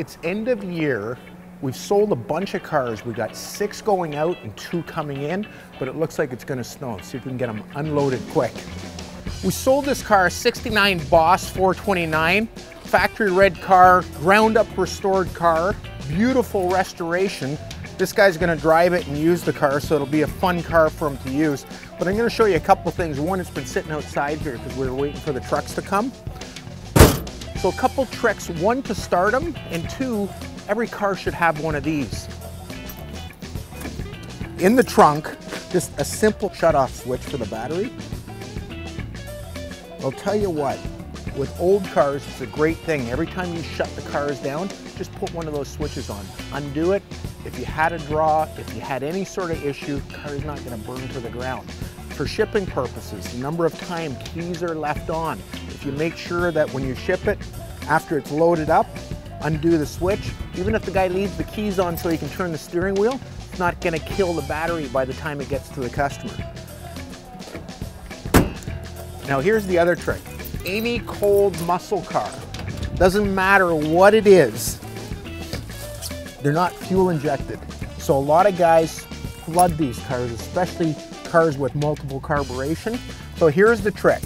It's end of year. We've sold a bunch of cars. We've got 6 going out and 2 coming in, but it looks like it's gonna snow. See if we can get them unloaded quick. We sold this car, 69 Boss 429, factory red car, ground up restored car, beautiful restoration. This guy's gonna drive it and use the car, so it'll be a fun car for him to use. But I'm gonna show you a couple things. One, it's been sitting outside here because we were waiting for the trucks to come. So a couple tricks, one to start them, and two, every car should have one of these. In the trunk, just a simple shut-off switch for the battery. I'll tell you what, with old cars, it's a great thing. Every time you shut the cars down, just put one of those switches on. Undo it. If you had a draw, if you had any sort of issue, the car's not gonna burn to the ground. For shipping purposes, the number of times keys are left on. If you make sure that when you ship it, after it's loaded up, undo the switch. Even if the guy leaves the keys on so he can turn the steering wheel, it's not gonna kill the battery by the time it gets to the customer. Now here's the other trick. Any cold muscle car, doesn't matter what it is, they're not fuel injected. So a lot of guys flood these cars, especially cars with multiple carburation. So here's the trick.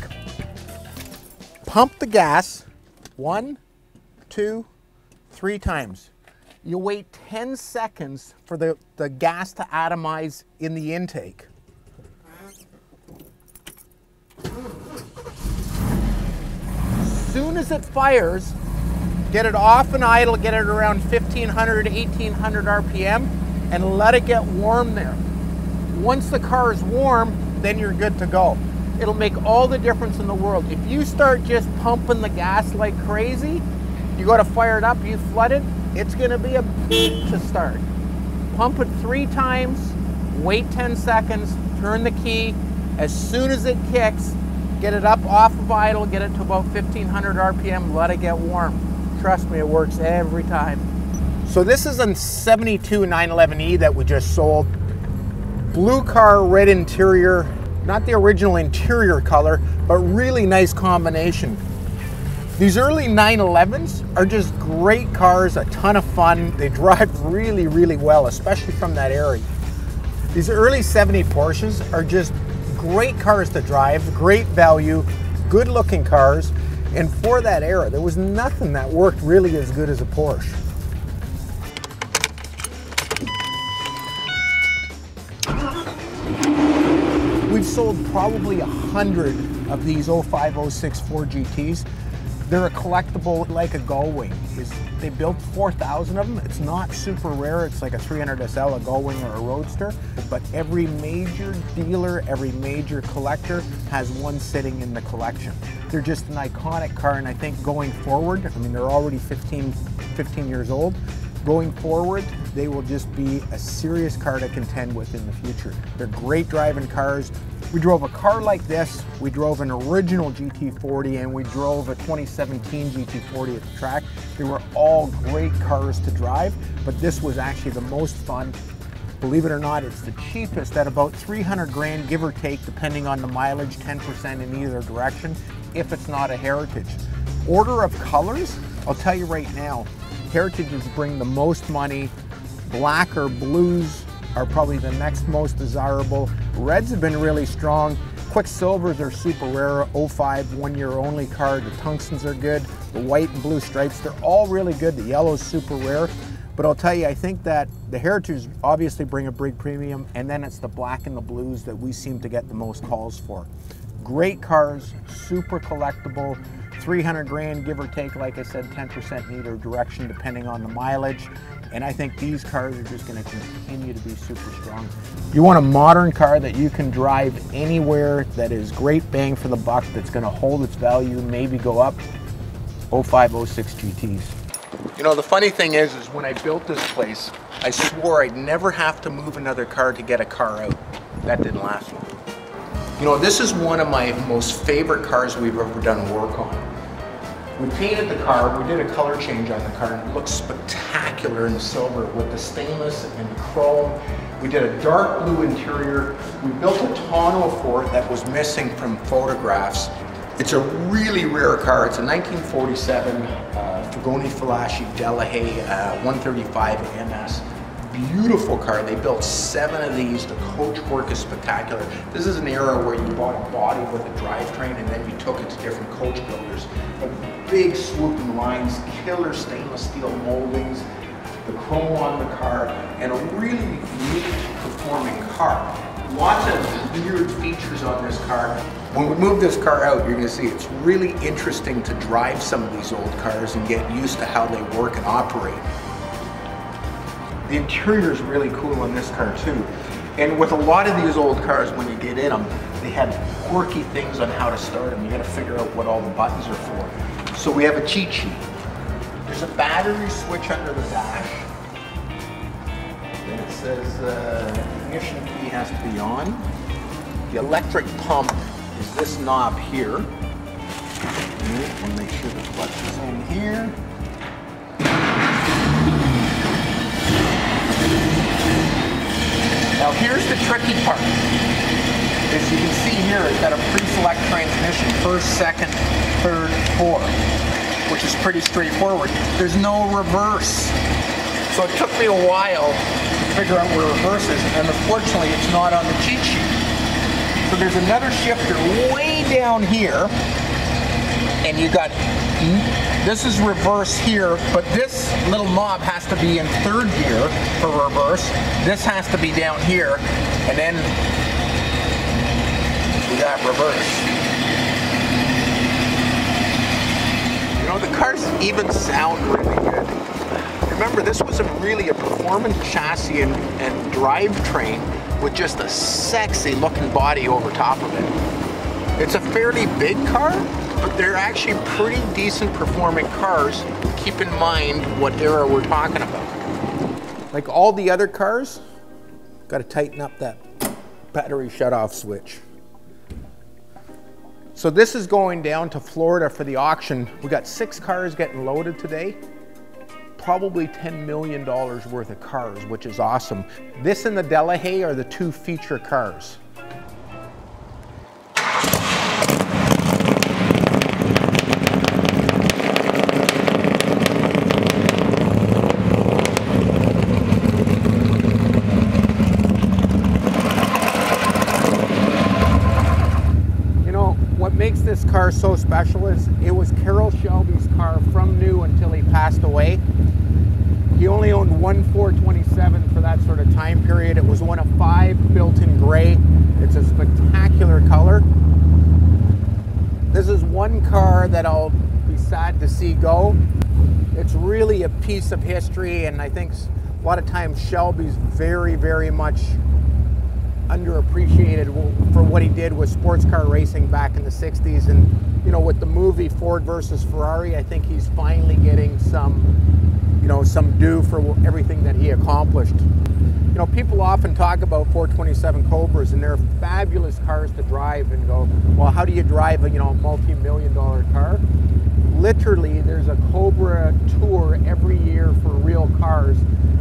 Pump the gas 1, 2, 3 times. You wait 10 seconds for the gas to atomize in the intake. As soon as it fires, get it off and idle, get it around 1,500, 1,800 RPM, and let it get warm there. Once the car is warm, then you're good to go. It'll make all the difference in the world. If you start just pumping the gas like crazy, you go to fire it up, you flood it, it's gonna be a beat to start. Pump it 3 times, wait 10 seconds, turn the key. As soon as it kicks, get it up off of idle, get it to about 1,500 RPM, let it get warm. Trust me, it works every time. So this is a 72 911E that we just sold. Blue car, red interior. Not the original interior color, but really nice combination. These early 911s are just great cars, a ton of fun. They drive really, really well, especially from that area. These early 70 Porsches are just great cars to drive, great value, good looking cars. And for that era, there was nothing that worked really as good as a Porsche. We've sold probably 100 of these 05, 06 Ford GTs. They're a collectible like a gullwing. They built 4,000 of them. It's not super rare. It's like a 300 SL, a gullwing, or a roadster. But every major dealer, every major collector has one sitting in the collection. They're just an iconic car, and I think going forward, I mean, they're already 15 years old. Going forward, they will just be a serious car to contend with in the future. They're great driving cars. We drove a car like this, we drove an original GT40, and we drove a 2017 GT40 at the track. They were all great cars to drive, but this was actually the most fun. Believe it or not, it's the cheapest at about 300 grand, give or take, depending on the mileage, 10% in either direction, if it's not a heritage. Order of colors, I'll tell you right now, heritages bring the most money. Black or blues are probably the next most desirable. Reds have been really strong. Quicksilvers are super rare. 05, 1 year only car. The tungstens are good. The white and blue stripes, they're all really good. The yellow's super rare. But I'll tell you, I think that the heritages obviously bring a big premium, and then it's the black and the blues that we seem to get the most calls for. Great cars, super collectible. 300 grand, give or take, like I said, 10% in either direction, depending on the mileage. And I think these cars are just gonna continue to be super strong. You want a modern car that you can drive anywhere, that is great bang for the buck, that's gonna hold its value, maybe go up. 05, 06 GTs. You know, the funny thing is when I built this place, I swore I'd never have to move another car to get a car out. That didn't last long. You know, this is one of my most favorite cars we've ever done work on. We painted the car, we did a color change on the car, and it looks spectacular in the silver with the stainless and the chrome. We did a dark blue interior. We built a tonneau for it that was missing from photographs. It's a really rare car. It's a 1947 Figoni, Falaschi, Delahaye 135MS. Beautiful car. They built 7 of these. The coachwork is spectacular. This is an era where you bought a body with a drivetrain and then you took it to different coach builders. But big swooping lines, killer stainless steel moldings, the chrome on the car, and a really neat performing car. Lots of weird features on this car. When we move this car out, you're going to see it's really interesting to drive some of these old cars and get used to how they work and operate. The interior is really cool on this car too. And with a lot of these old cars, when you get in them, they had quirky things on how to start them. You got to figure out what all the buttons are for. So we have a cheat sheet. There's a battery switch under the dash. Then it says ignition key has to be on. The electric pump is this knob here. We'll make sure the clutch is in here. Now here's the tricky part. As you can see here, it's got a pre-select transmission, first, second, third, fourth, which is pretty straightforward. There's no reverse. So it took me a while to figure out where reverse is, and unfortunately it's not on the cheat sheet. So there's another shifter way down here, and you got, this is reverse here, but this little knob has to be in third gear for reverse. This has to be down here, and then we got reverse. You know, the cars even sound really good. Remember, this was really a performance chassis and drivetrain, with just a sexy looking body over top of it. It's a fairly big car, but they're actually pretty decent performing cars. Keep in mind what era we're talking about. Like all the other cars, got to tighten up that battery shutoff switch. So this is going down to Florida for the auction. We got 6 cars getting loaded today. Probably $10 million worth of cars, which is awesome. This and the Delahaye are the 2 feature cars. You know, what makes this car so special is it was Carroll Shelby's car from new until he passed away. He only owned one 427 for that sort of time period. It was 1 of 5 built in gray. It's a spectacular color. This is one car that I'll be sad to see go. It's really a piece of history, and I think a lot of times Shelby's very, very much underappreciated for what he did with sports car racing back in the 60s. And you know, with the movie Ford versus Ferrari, I think he's finally getting some due for everything that he accomplished. You know, people often talk about 427 Cobras, and they're fabulous cars to drive, and go, well, how do you drive a, you know, multi-million-dollar car? Literally, there's a Cobra tour every year for real cars.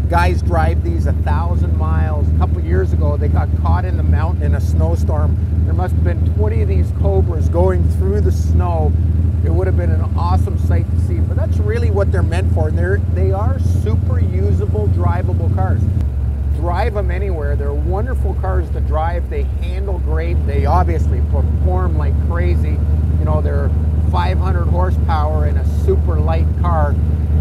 Guys drive these 1,000 miles. A couple years ago, they got caught in the mountain in a snowstorm. There must have been 20 of these Cobras going through the snow. It would have been an awesome sight to see, but that's really what they're meant for. They are super usable, drivable cars. Drive them anywhere. They're wonderful cars to drive. They handle great. They obviously perform like crazy. You know, they're 500 horsepower in a super light car,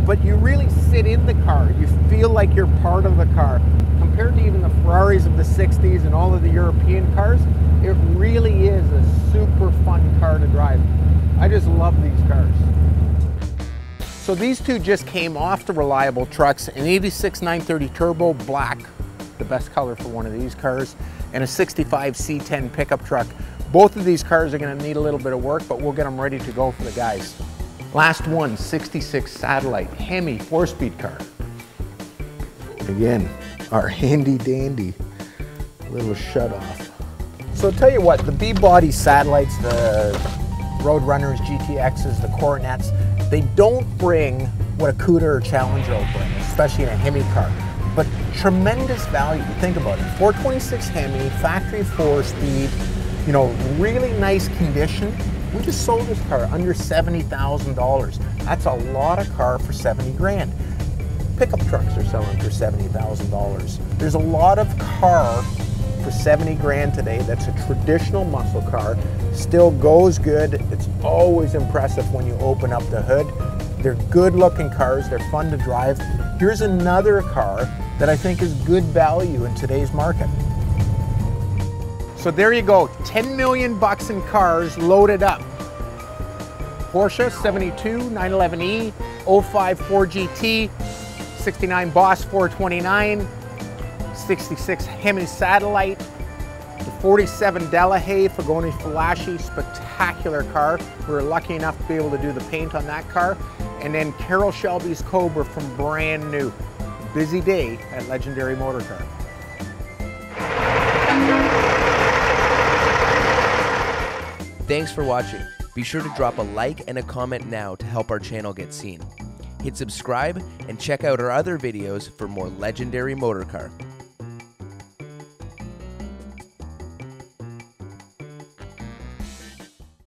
but you really sit in the car. You feel like you're part of the car. Compared to even the Ferraris of the 60s and all of the European cars, it really is a super fun car to drive. I just love these cars. So these two just came off the Reliable Trucks, an 86 930 Turbo Black, the best color for one of these cars, and a 65 C10 pickup truck. Both of these cars are gonna need a little bit of work, but we'll get them ready to go for the guys. Last one, 66 Satellite, HEMI 4-speed car. Again, our handy dandy little shut off. So I'll tell you what, the B-body Satellites, the Road Runners, GTXs, the Coronettes, they don't bring what a Cuda or Challenger will bring, especially in a HEMI car. But tremendous value, think about it. 426 HEMI, factory 4-speed, you know, really nice condition. We just sold this car under $70,000. That's a lot of car for 70 grand. Pickup trucks are selling for $70,000. There's a lot of car for 70 grand today that's a traditional muscle car, still goes good. It's always impressive when you open up the hood. They're good looking cars, they're fun to drive. Here's another car that I think is good value in today's market. So there you go, 10 million bucks in cars loaded up. Porsche 72 911E, 05 Ford GT, 69 Boss 429, 66 HEMI Satellite, the 47 Delahaye Figoni et Falaschi, spectacular car. We were lucky enough to be able to do the paint on that car. And then Carol Shelby's Cobra from brand new. Busy day at Legendary Motor Car. Thanks for watching. Be sure to drop a like and a comment now to help our channel get seen. Hit subscribe and check out our other videos for more Legendary Motor Car.